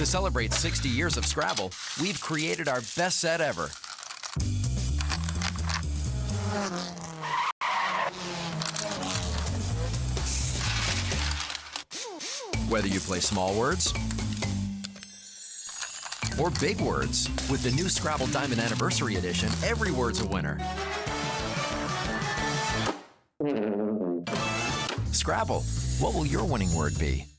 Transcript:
To celebrate 60 years of Scrabble, we've created our best set ever. Whether you play small words or big words, with the new Scrabble Diamond Anniversary Edition, every word's a winner. Scrabble, what will your winning word be?